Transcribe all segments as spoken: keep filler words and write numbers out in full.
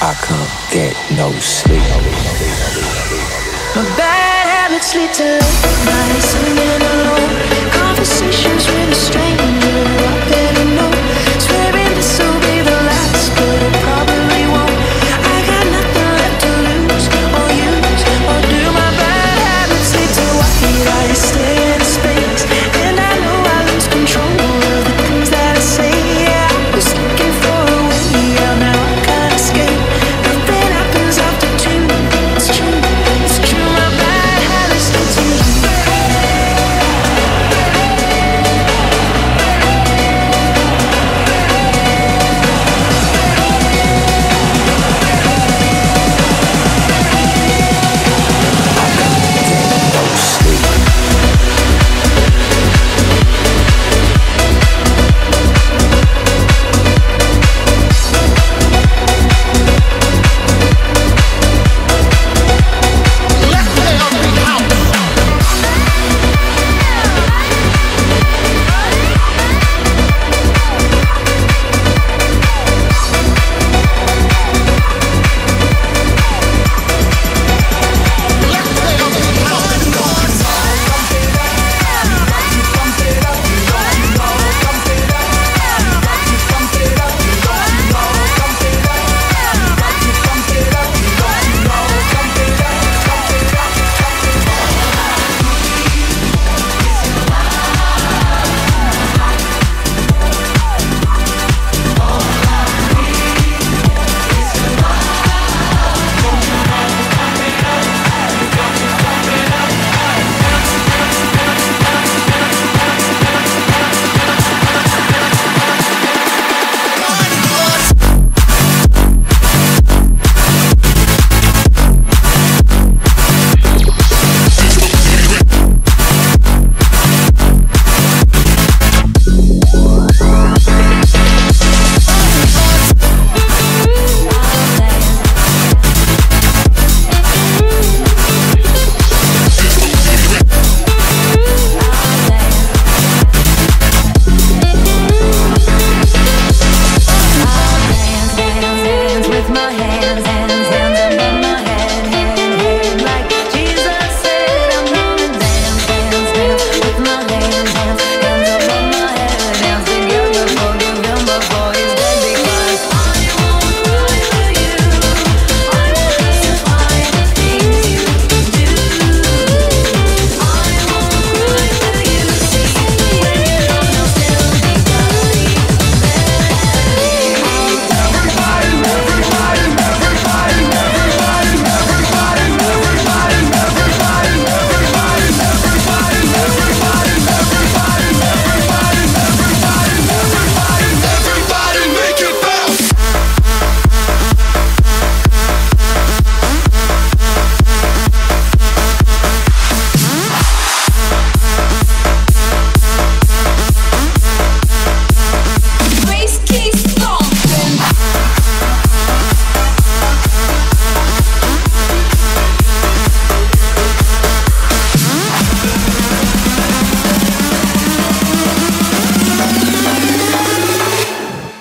I can't get no sleep. My bad habits lead to late nights singing alone, conversations with a stranger I better know, swearing this will be the last, but it probably won't. I got nothing left to lose or use or do. My bad habits lead to white eyes staring in space, and I know I lose control of the things that I say. Yeah, I was looking for a way out, now I can't escape.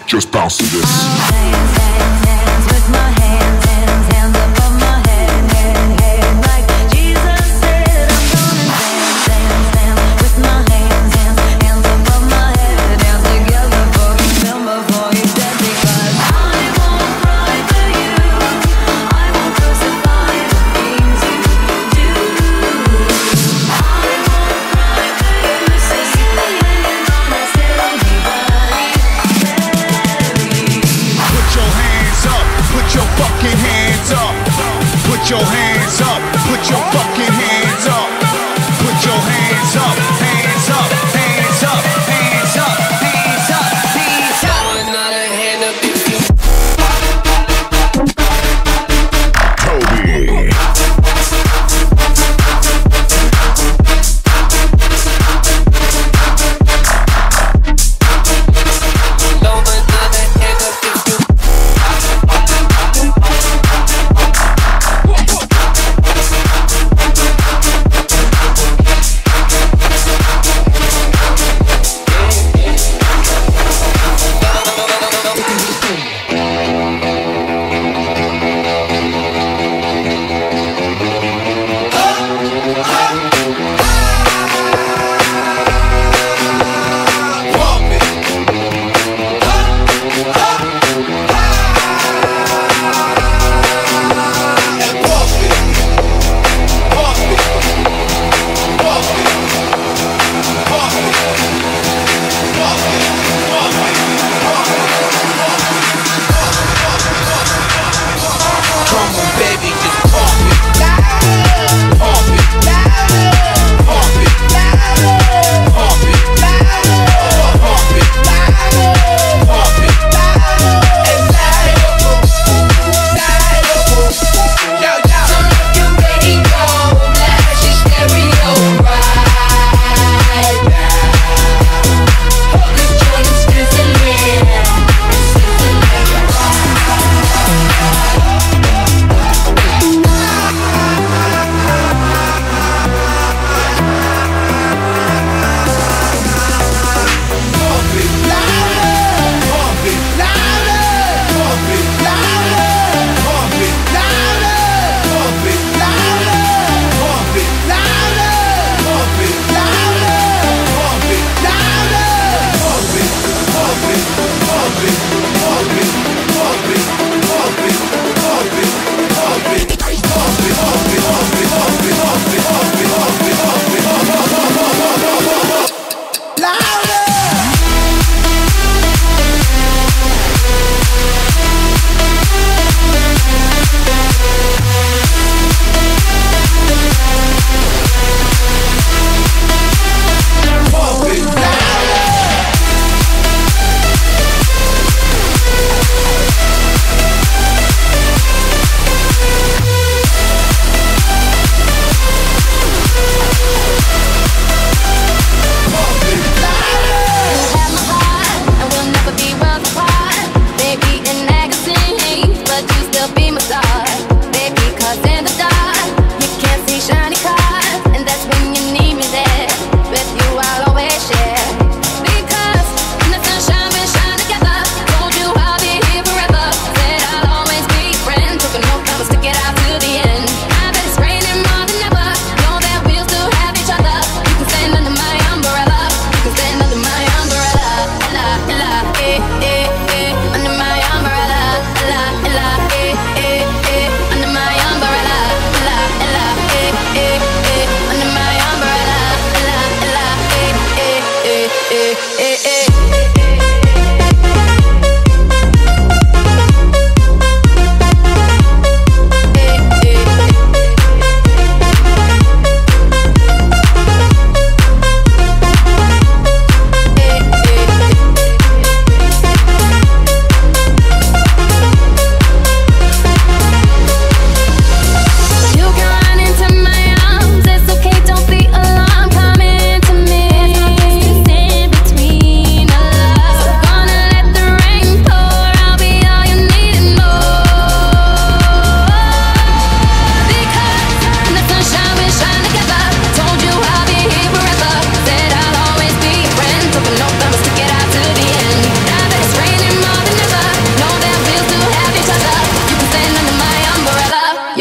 Just bounce to this.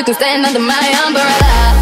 can stand under my umbrella.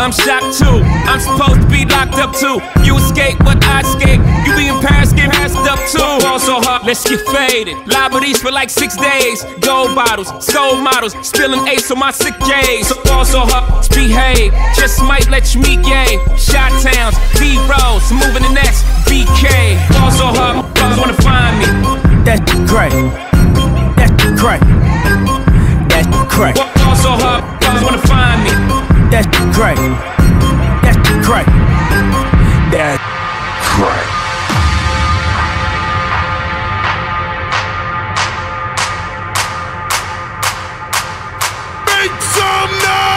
I'm shocked too, I'm supposed to be locked up too. You escape, but I escape. You be in Paris, get passed up too. Fall so hard, let's get faded. Liberties for like six days. Gold bottles, soul models, spilling ace on my sick days. So fall so hard, behave. Just might let you meet gay. Shot towns, B-rolls, moving the next B K. Fall so hard, motherfuckers wanna find me. That's great. That's great. That's great. Fall so hard, motherfuckers wanna find me. That's great. That's great. That's great. Make some noise!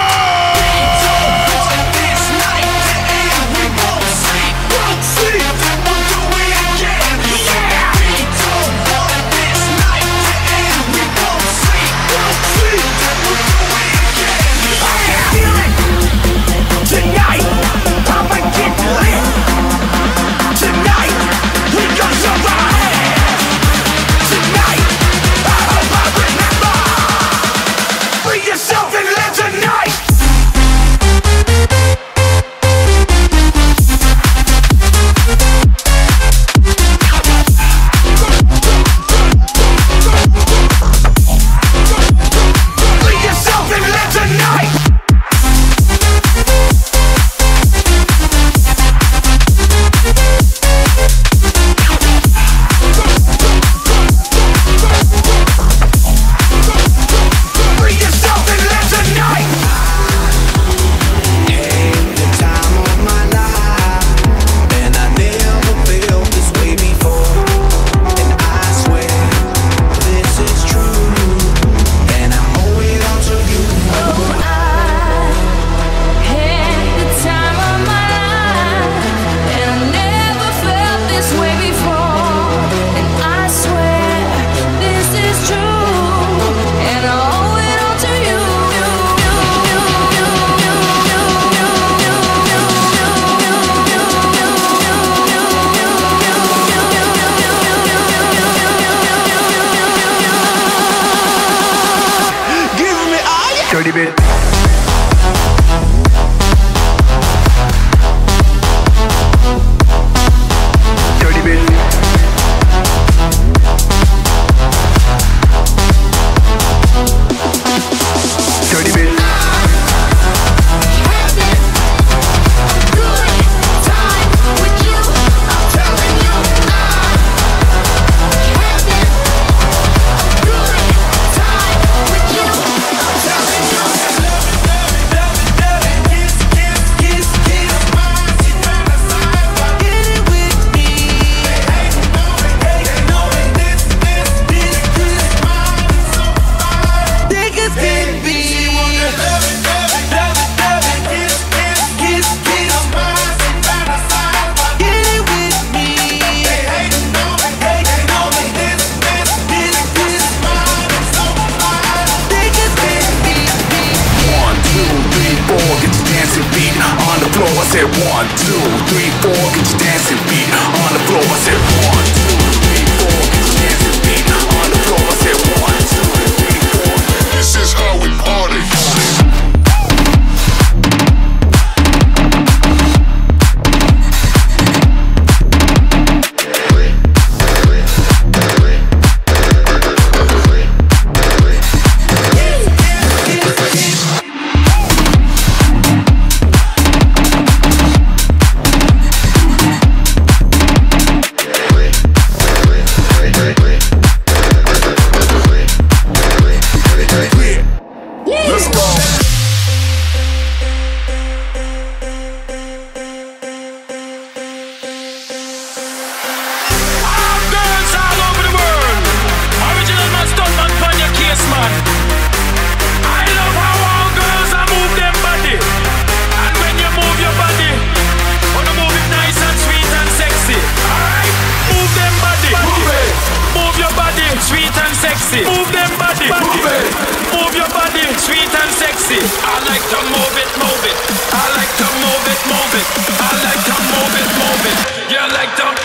Big doors in this night, the end we won't sleep. Won't sleep, then we'll do it again. Yeah! Big doors in this night, the end we won't sleep. Won't sleep, then we'll do it again. I can feel it! Tonight, I'ma get lit. Tonight, we gon' survive. Tonight, I'ma pop it and fly. Bring yourself and live tonight. Bring yourself and live tonight. Bring yourself and live tonight. Ain't the time of my life, and I never felt this way before. And I swear this is true, and I owe it all to you. Oh, I had the time of my life, and I never felt this way before. And I swear this is true, and I owe it all to you. Give me all your dirty bit. Dirty bit. Dirty bit. I said one, two, three, four, get your dancing feet on the floor. I said one, two, three, four, get your dancing feet on the floor. I said one, two, three, four. This is how we party. I'll dance all over the world. Original man, stuntman, pan your case, man. I love how all girls I move them body, and when you move your body, wanna move it nice and sweet and sexy. Alright, move them body, move it. Move your body, sweet and sexy. Move them body, move it. Move your body, sweet and sexy. I like to move it, move it. I like to move it, move it. I like to move it, move it. You like to move it.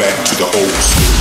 back to the old school.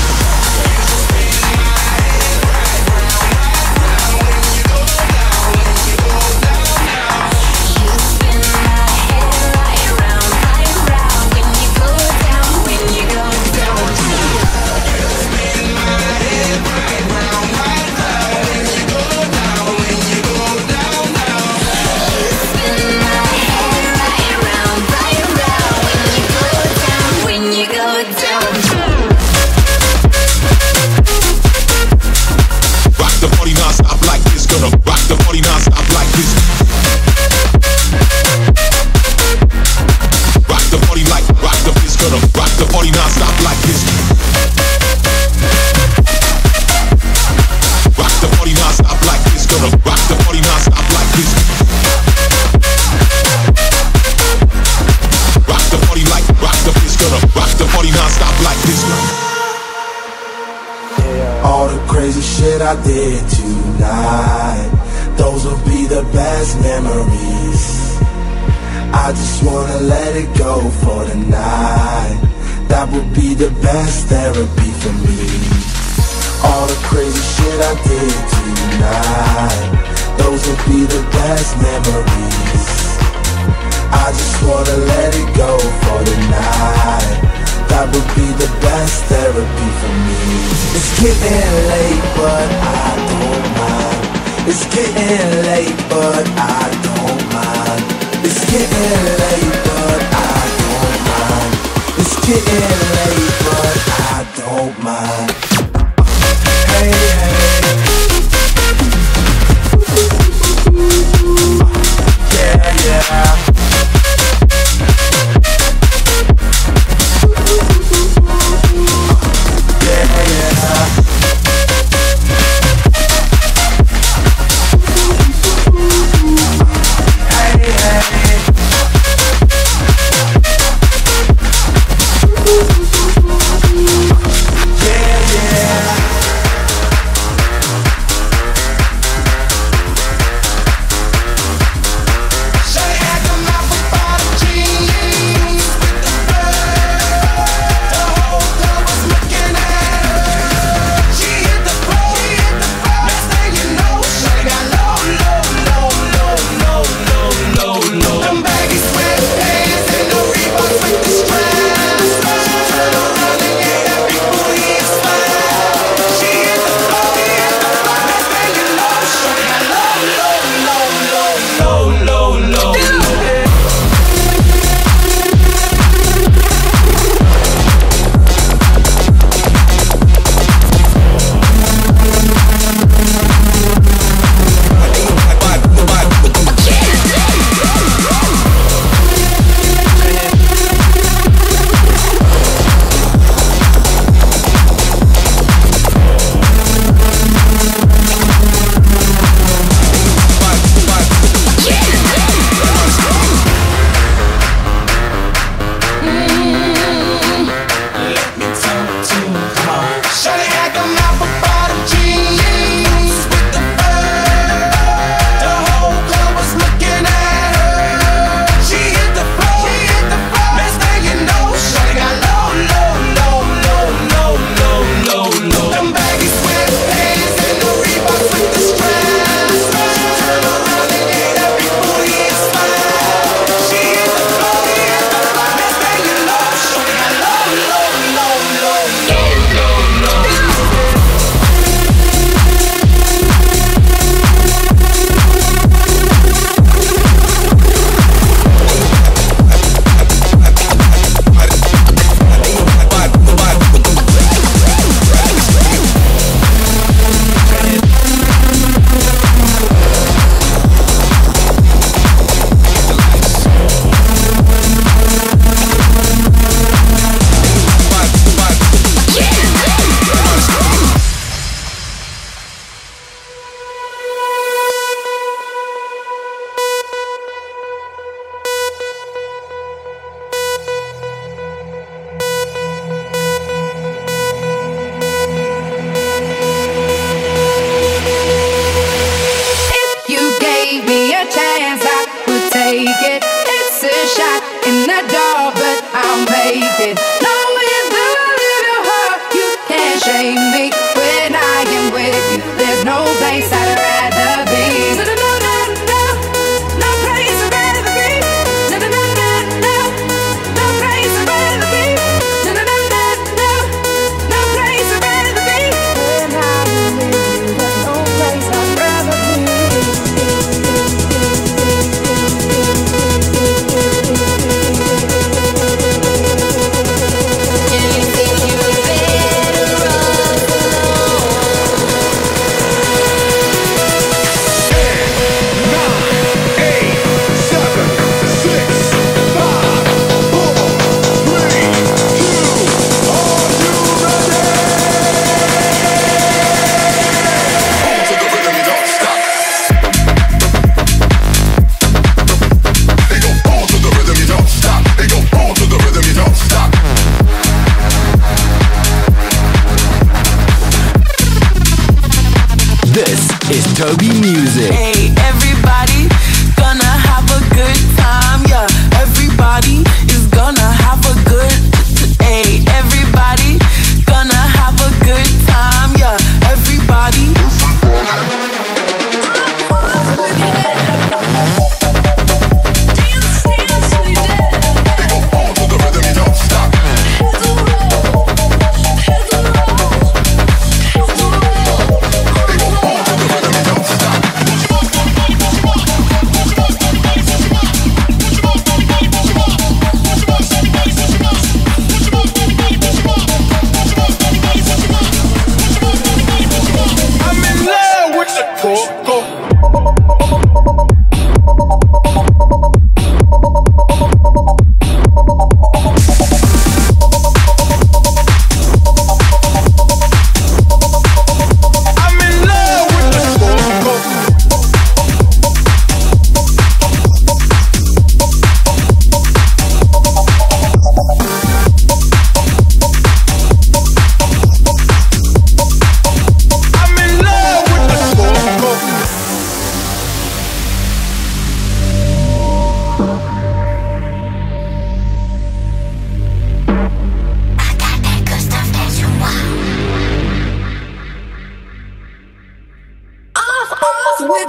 I did tonight, those will be the best memories. I just wanna let it go for the night. That would be the best therapy for me. All the crazy shit I did tonight, those will be the best memories. I just wanna let it go for the night. That would be the best therapy for me. It's getting late, but I don't mind. It's getting late, but I don't mind. It's getting late, but I don't mind. It's getting late, but I don't mind. Hey, hey. Yeah, yeah. We'll be right back.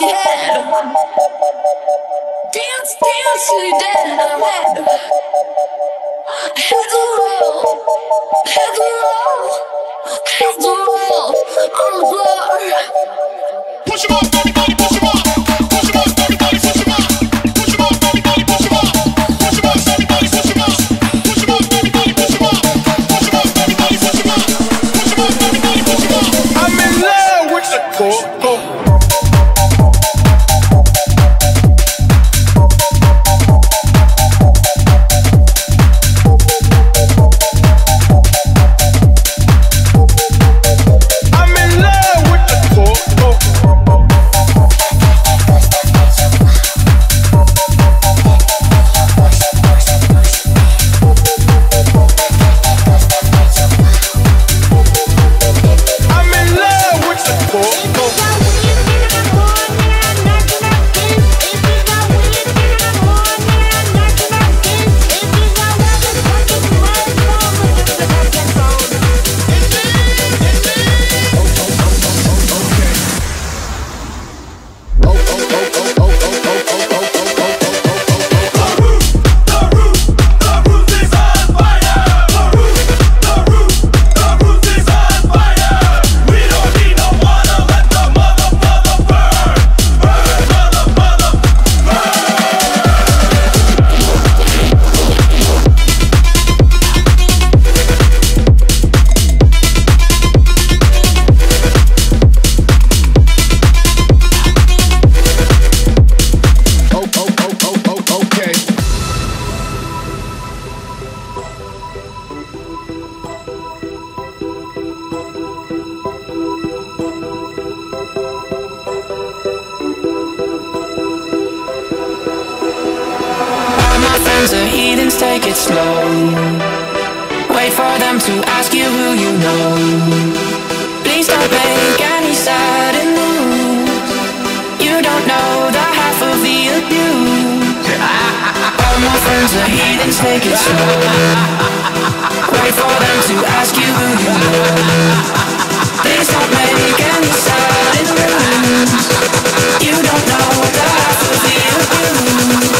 you dead. Dance, dance till you dead. I'm mad. Head to roll, head to roll, head to roll on the floor. Push him up, buddy, buddy, push him up. Take it slow. Wait for them to ask you who you know. Please don't make any sudden moves. You don't know the half of the abuse. All my friends are heathens, take it slow. Wait for them to ask you who you know. Please don't make any sudden moves. You don't know the half of the abuse.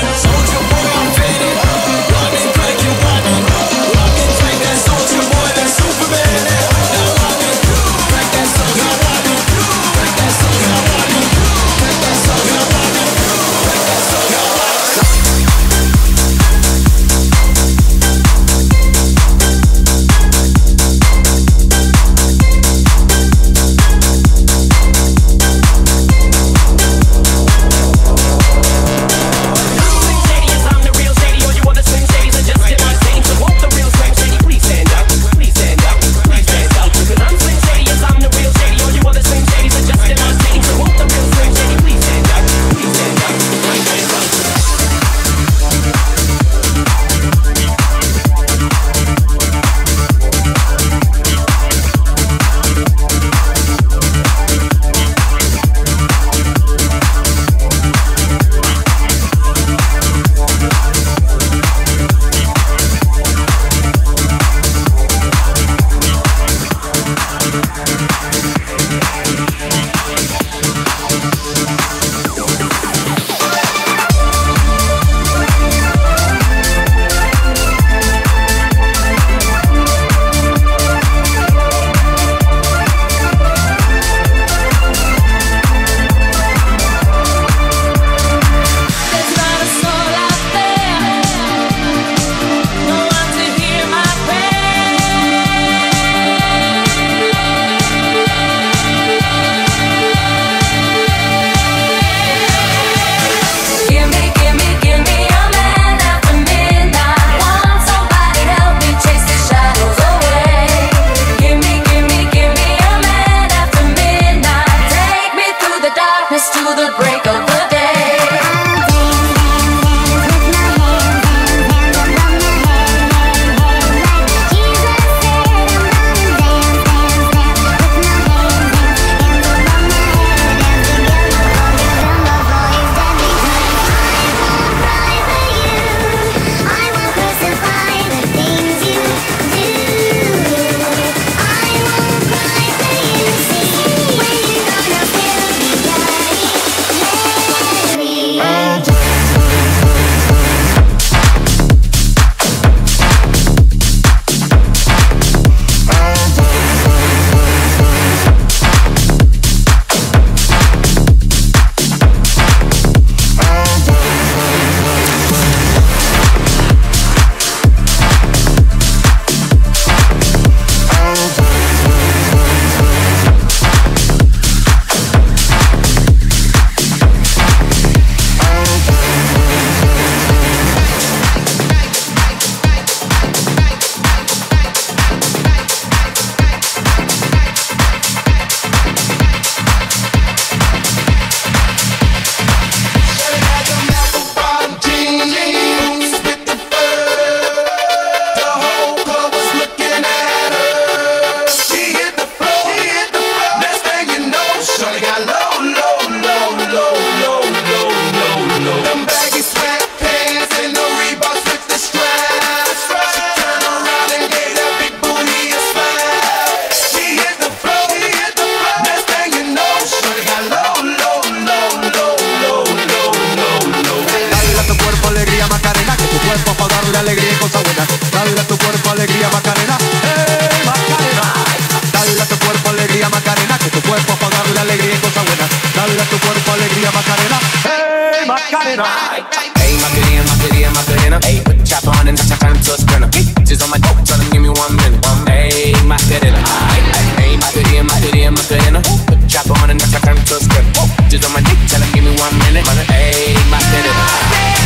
Soldier boy, mop it up. Hey, mop it in, mop it in, mop it in. Hey, put the chopper on and I turn to a sprinter. Bitches on my dope, tell them give me one minute. Hey, mop it in. Hey, mop it in, mop it in, mop it in. Put the chopper on and I turn to a sprinter. Bitches on my dick, tell them give me one minute. Hey, mop it in. That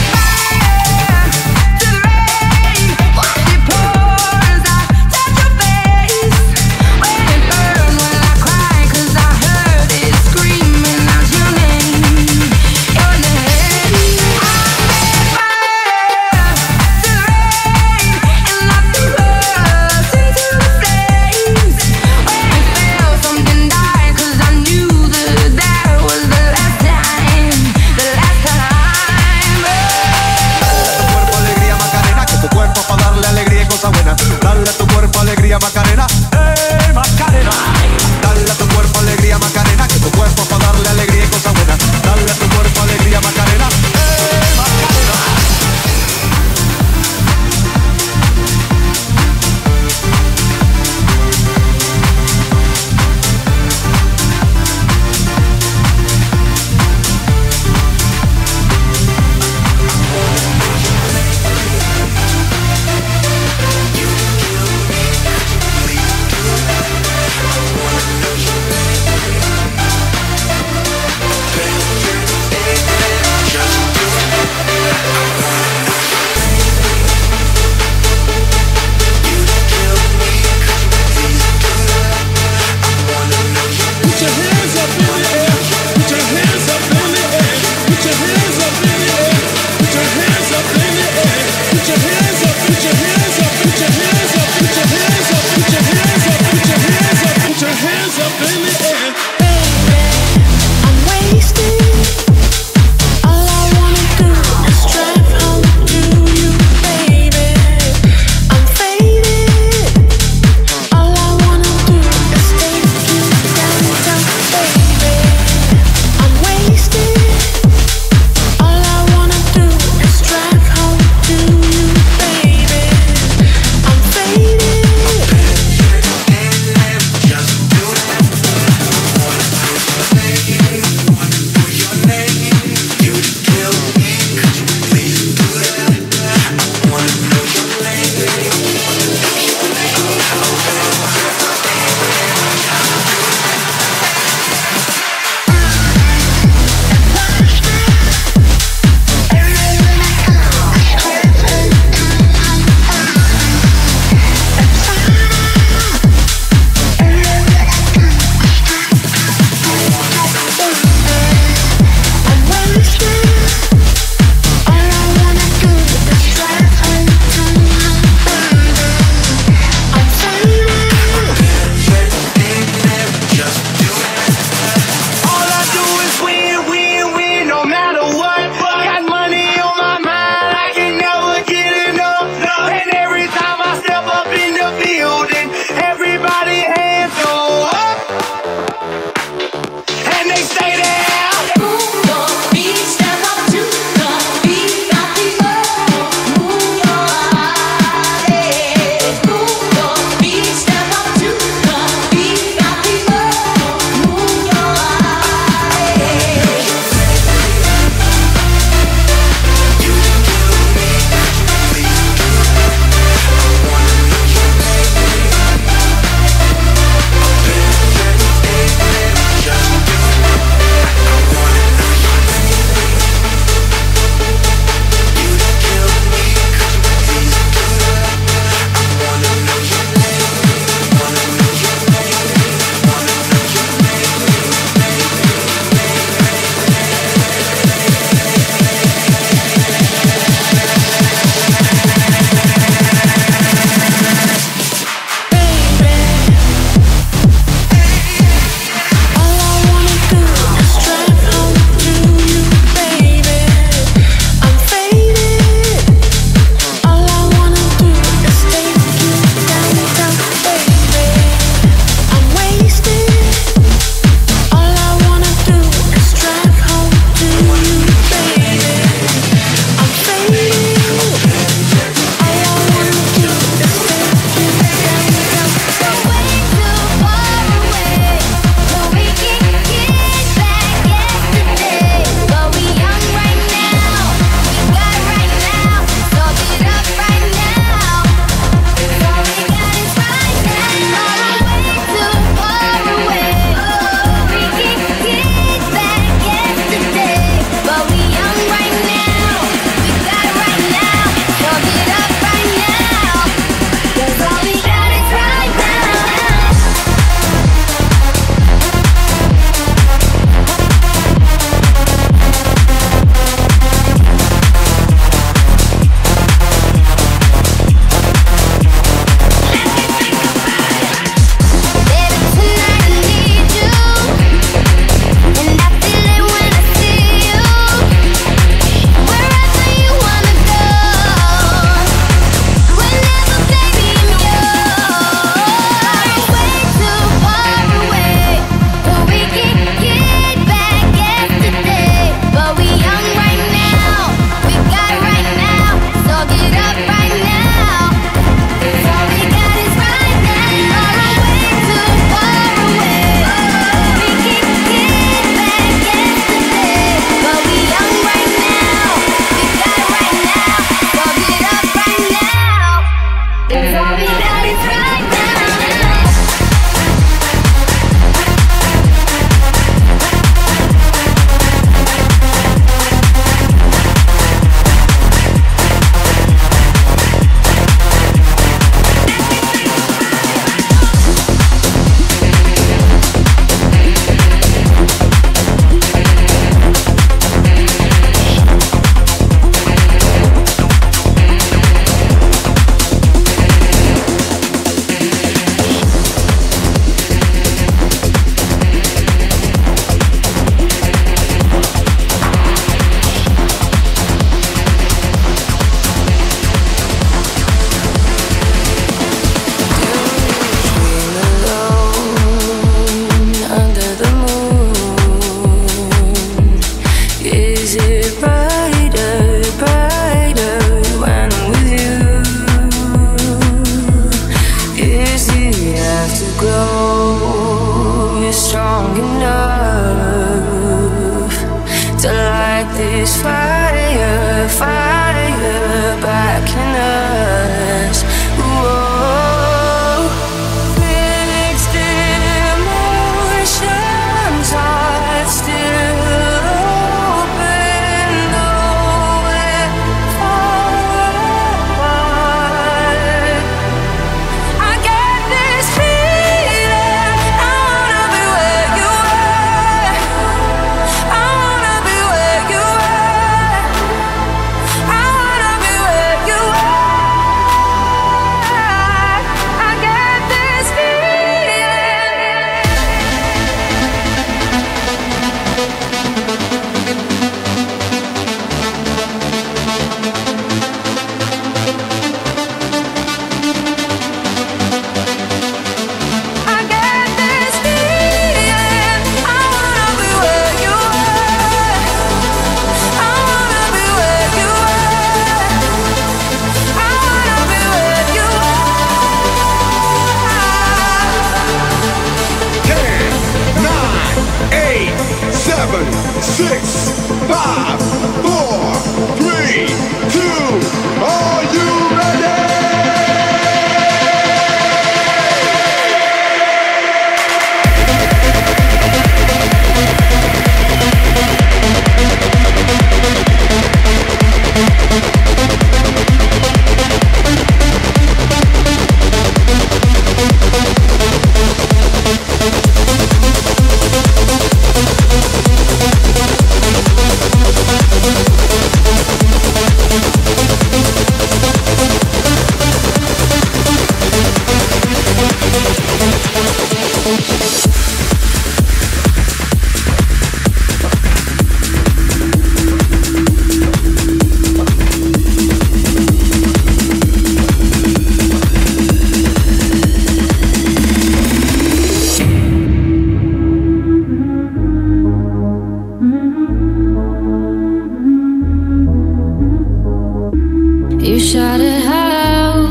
You shouted how,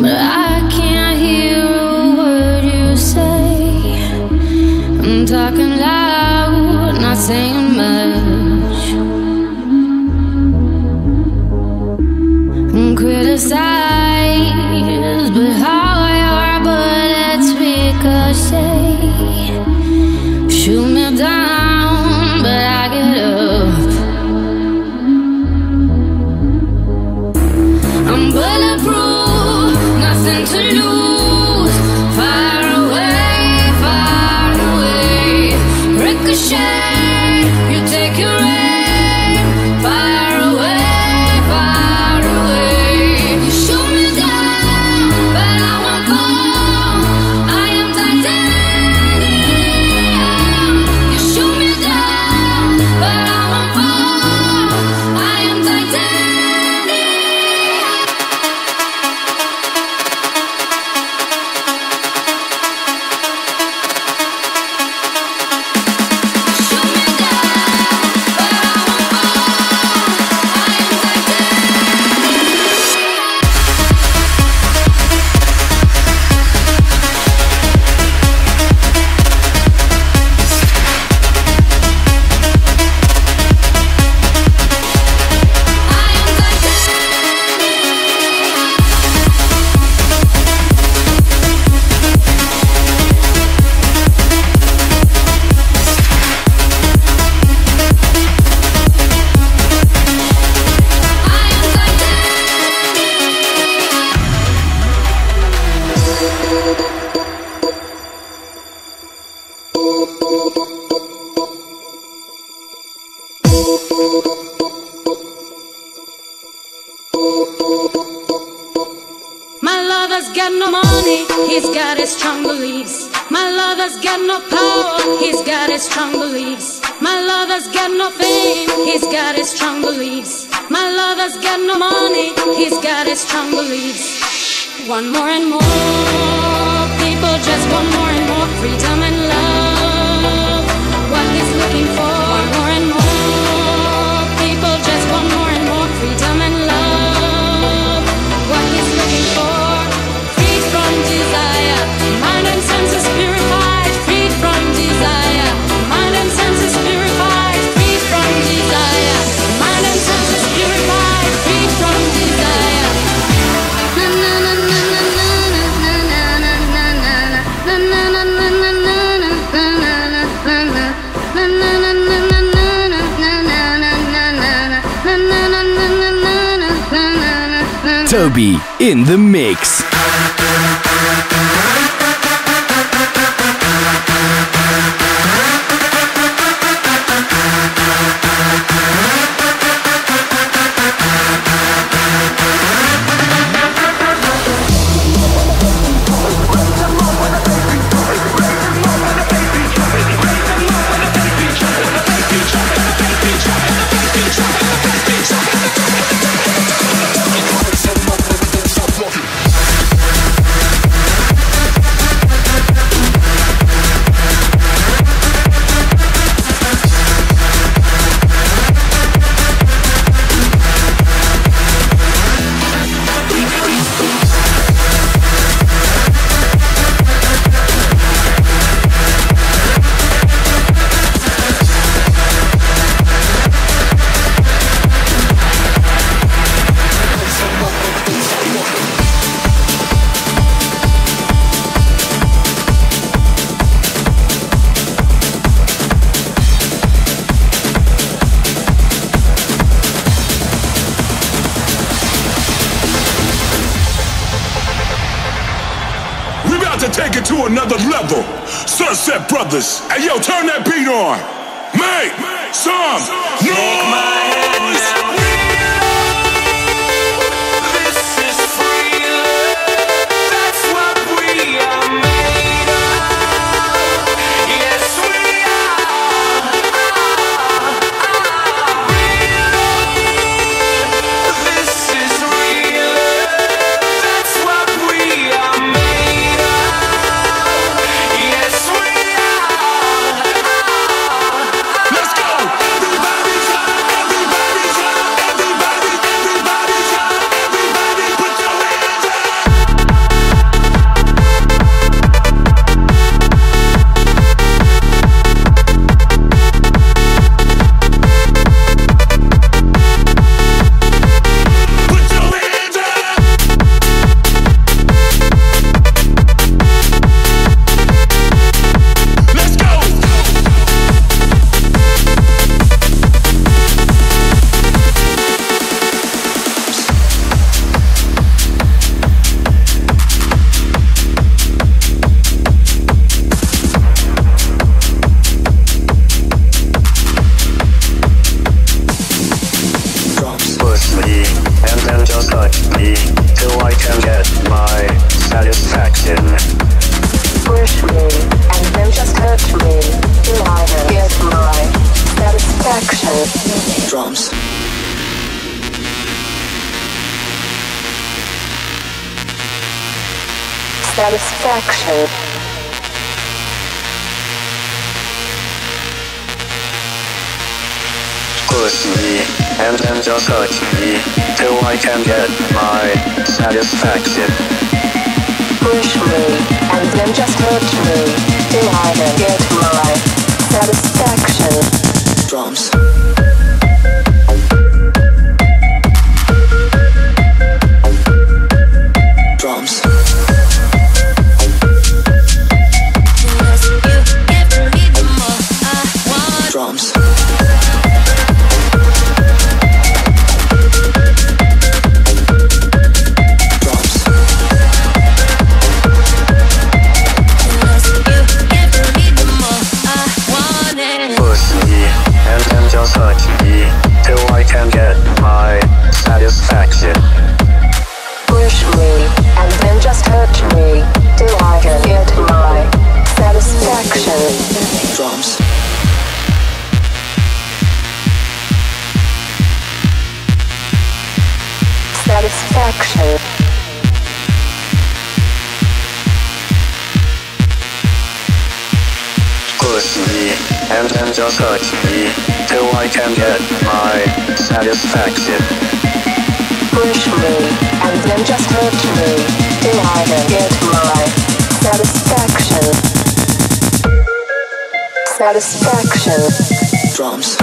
but I can't hear a word you say. I'm talking loud, not saying much. I'm criticized, but how your bullets ricochet. Shoot me down, but I get up. I'm bulletproof, nothing to lose. Far away, far away. Ricochet, you take your aim. Far away, far away. You shoot me down, but I won't fall. I am titanium. You shoot me down, but I won't fall. I am titanium. My lover's got no money, he's got his strong beliefs. My lover's got no power, he's got his strong beliefs. My lover's got no fame, he's got his strong beliefs. My lover's got no money, he's got his strong beliefs. One more and more, people just want more and more freedom and love. What he's looking for. One more and more, people just want more and more freedom and love. What he's looking for. Freed from desire, mind and senses purified. Freed from desire, mind and senses purified. Freed from desire, mind and senses purified. Freed from desire. Na na na na na na na na na na na na na na. Toby in the mix. Take it to another level. Sunset Brothers. Hey, yo, turn that beat on. Make some noise. Everybody satisfaction. Push me, and then just touch me, till I can get my satisfaction. Push me, and then just touch me, till I can get my satisfaction. Drums. Satisfaction. Push me, and then just touch me, till I can get my satisfaction. Push me, and then just touch me, till I can get my satisfaction. Satisfaction. Drums.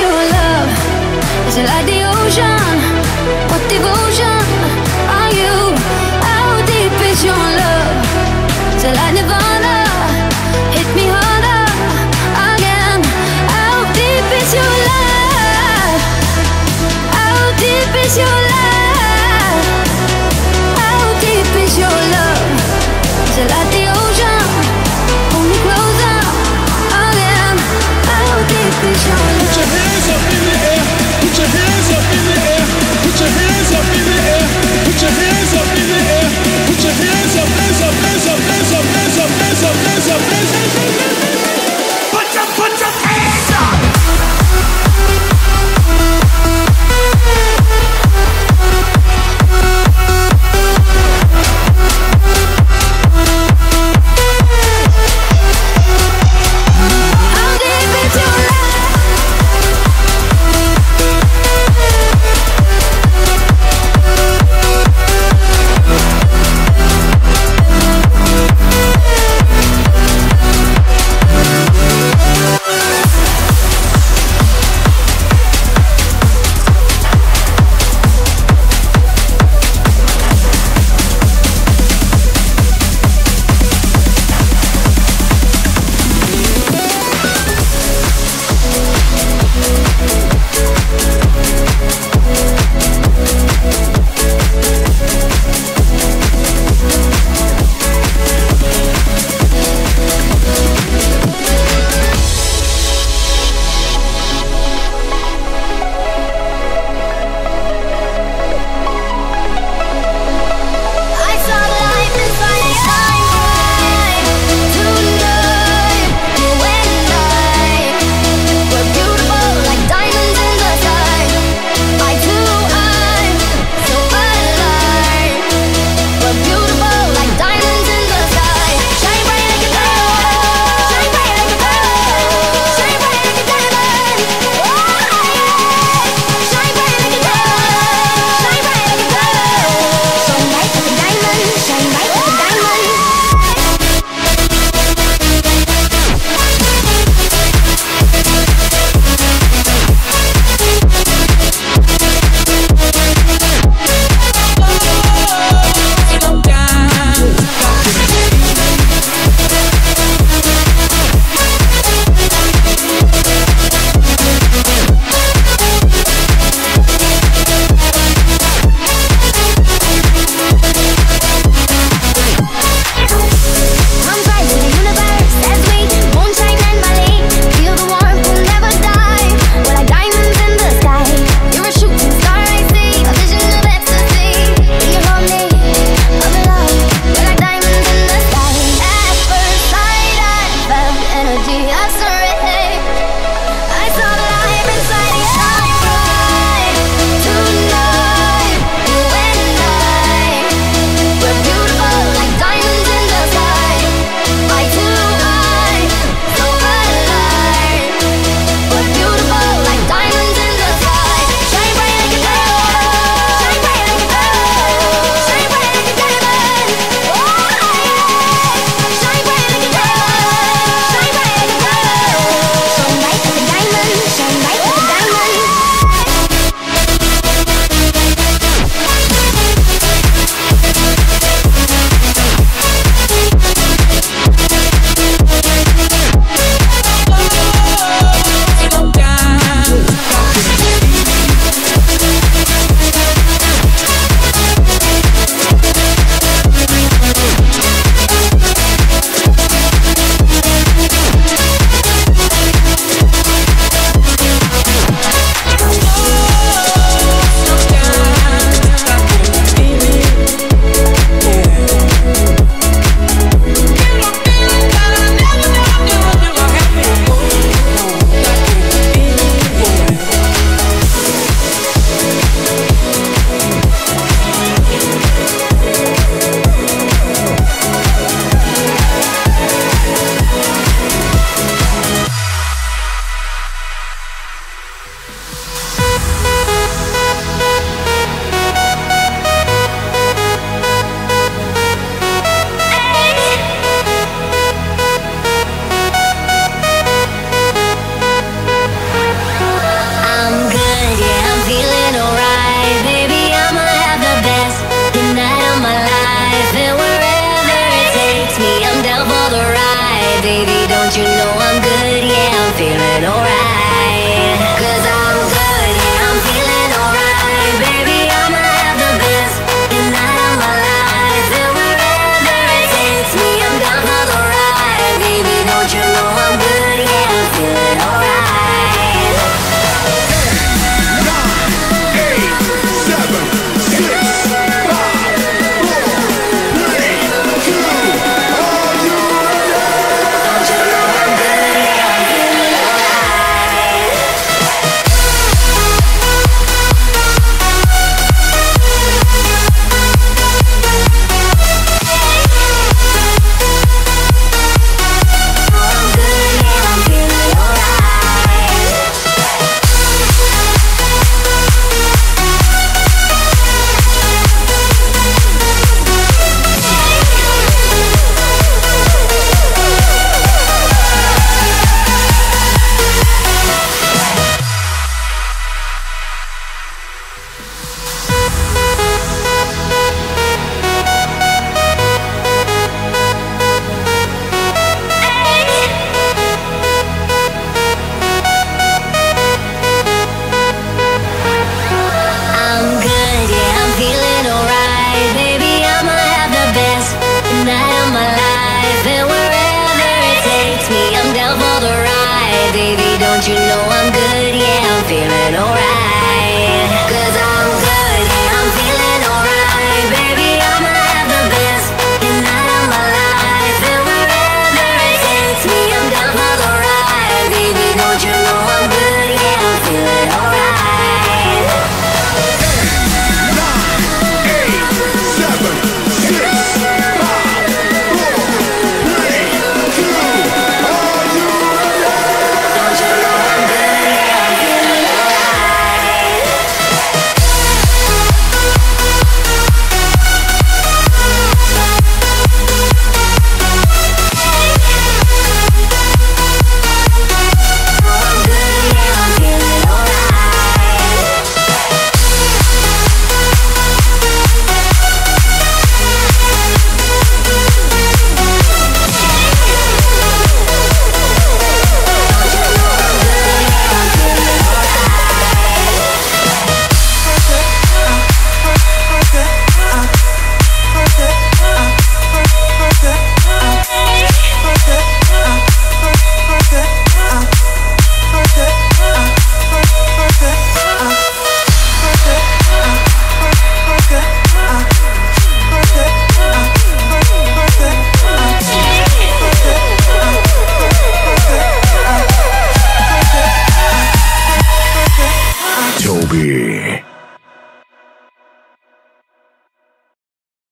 Your love is like the ocean.